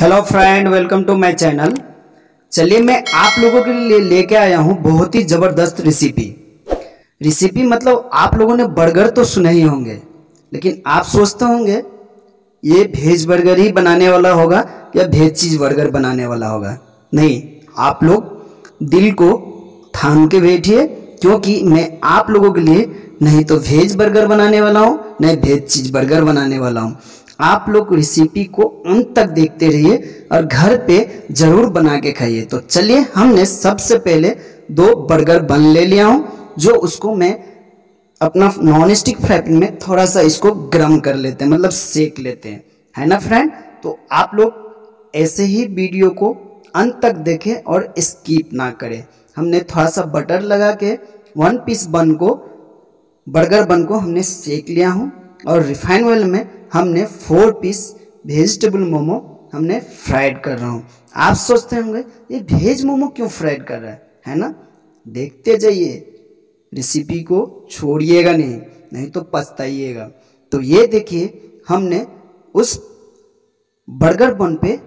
Hello friend, welcome to my channel. चलिए मैं आप लोगों के लिए लेके आया हूँ बहुत ही ज़बरदस्त रेसिपी। मतलब आप लोगों ने बर्गर तो सुने ही होंगे, लेकिन आप सोचते होंगे ये वेज बर्गर ही बनाने वाला होगा या वेज चीज़ बर्गर बनाने वाला होगा। नहीं, आप लोग दिल को थाम के बैठिए, क्योंकि मैं आप लोगों के लिए नहीं तो वेज बर्गर बनाने वाला हूँ, नहीं वेज चीज़ बर्गर बनाने वाला हूँ। आप लोग रेसिपी को अंत तक देखते रहिए और घर पे जरूर बना के खाइए। तो चलिए, हमने सबसे पहले 2 बर्गर बन ले लिया हूँ, जो उसको मैं अपना नॉन स्टिक फ्राई पैन में थोड़ा सा इसको गर्म कर लेते हैं, मतलब सेक लेते हैं, है ना फ्रेंड। तो आप लोग ऐसे ही वीडियो को अंत तक देखें और स्किप ना करें। हमने थोड़ा सा बटर लगा के 1 पीस बन को बर्गर बन को हमने सेक लिया हूँ और रिफाइन ऑयल में हमने 4 पीस वेजिटेबल मोमो हमने फ्राइड कर रहा हूँ। आप सोचते होंगे ये वेज मोमो क्यों फ्राइड कर रहा है ना। देखते जाइए, रेसिपी को छोड़िएगा नहीं तो पछताइएगा। तो ये देखिए, हमने उस बर्गर बन पे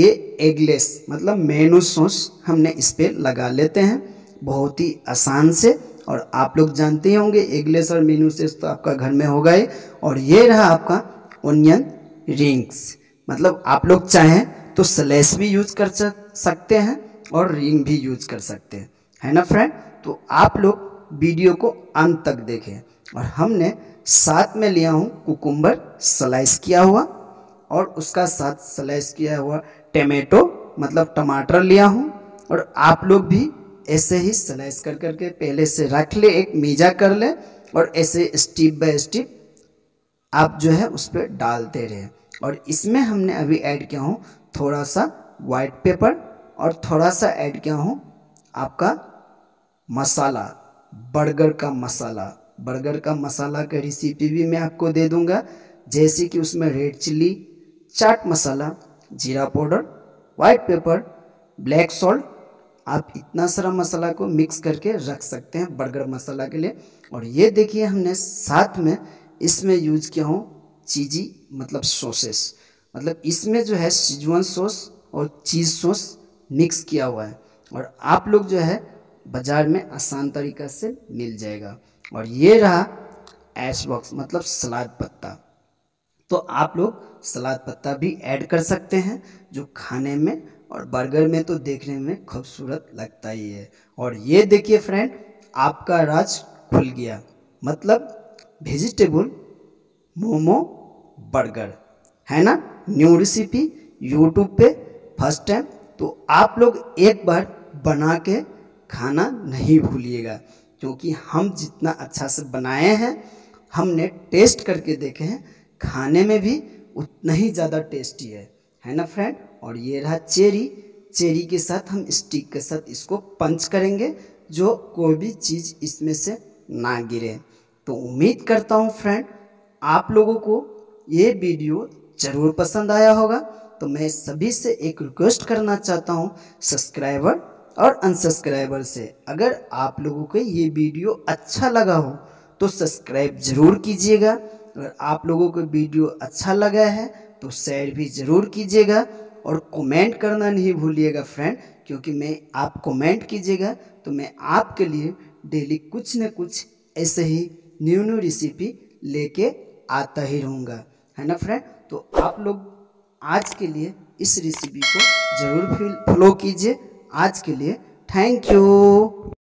ये एगलेस मतलब मेनू सॉस हमने इस पर लगा लेते हैं बहुत ही आसान से। और आप लोग जानते ही होंगे एगलेस और मेनू सॉस तो आपका घर में होगा ही। और ये रहा आपका ओनियन रिंग्स, मतलब आप लोग चाहें तो स्लाइस भी यूज कर सकते हैं और रिंग भी यूज कर सकते हैं, है ना फ्रेंड। तो आप लोग वीडियो को अंत तक देखें। और हमने साथ में लिया हूँ कुकुम्बर स्लाइस किया हुआ, और उसका साथ स्लाइस किया हुआ टमाटो मतलब टमाटर लिया हूँ। और आप लोग भी ऐसे ही स्लाइस कर करके पहले से रख ले, एक मीजा कर ले, और ऐसे स्टेप बाय स्टेप आप जो है उस पर डालते रहे। और इसमें हमने अभी ऐड किया हूँ थोड़ा सा वाइट पेपर और थोड़ा सा ऐड किया हूँ आपका मसाला, बर्गर का मसाला। बर्गर का मसाला की रेसिपी भी मैं आपको दे दूँगा, जैसे कि उसमें red chilli, chaat masala, jeera powder, white pepper, black salt. आप इतना सारा मसाला को मिक्स करके रख सकते हैं बर्गर मसाला के लिए। और ये देखिए, हमने साथ में इसमें यूज किया हूँ चीजी मतलब सॉसेस, मतलब इसमें जो है शिजवान सॉस और चीज़ सॉस मिक्स किया हुआ है। और आप लोग जो है बाज़ार में आसान तरीक़ा से मिल जाएगा। और ये रहा ऐश बॉक्स मतलब सलाद पत्ता, तो आप लोग सलाद पत्ता भी ऐड कर सकते हैं, जो खाने में और बर्गर में तो देखने में खूबसूरत लगता ही है। और ये देखिए फ्रेंड, आपका राज खुल गया, मतलब वेजिटेबल मोमो बर्गर, है ना। न्यू रेसिपी यूट्यूब पे फर्स्ट टाइम, तो आप लोग एक बार बना के खाना नहीं भूलिएगा, क्योंकि हम जितना अच्छा से बनाए हैं, हमने टेस्ट करके देखे हैं, खाने में भी उतना ही ज़्यादा टेस्टी है ना फ्रेंड। और ये रहा चेरी के साथ हम स्टिक के साथ इसको पंच करेंगे, जो कोई भी चीज़ इसमें से ना गिरे। तो उम्मीद करता हूँ फ्रेंड, आप लोगों को ये वीडियो ज़रूर पसंद आया होगा। तो मैं सभी से एक रिक्वेस्ट करना चाहता हूँ, सब्सक्राइबर और अनसब्सक्राइबर से, अगर आप लोगों को ये वीडियो अच्छा लगा हो तो सब्सक्राइब ज़रूर कीजिएगा। अगर आप लोगों को वीडियो अच्छा लगा है तो शेयर भी ज़रूर कीजिएगा, और कमेंट करना नहीं भूलिएगा फ्रेंड, क्योंकि मैं आप कमेंट कीजिएगा तो मैं आपके लिए डेली कुछ न कुछ ऐसे ही न्यू रेसिपी लेके आता ही रहूँगा, है ना फ्रेंड। तो आप लोग आज के लिए इस रेसिपी को ज़रूर फॉलो कीजिए। आज के लिए थैंक यू।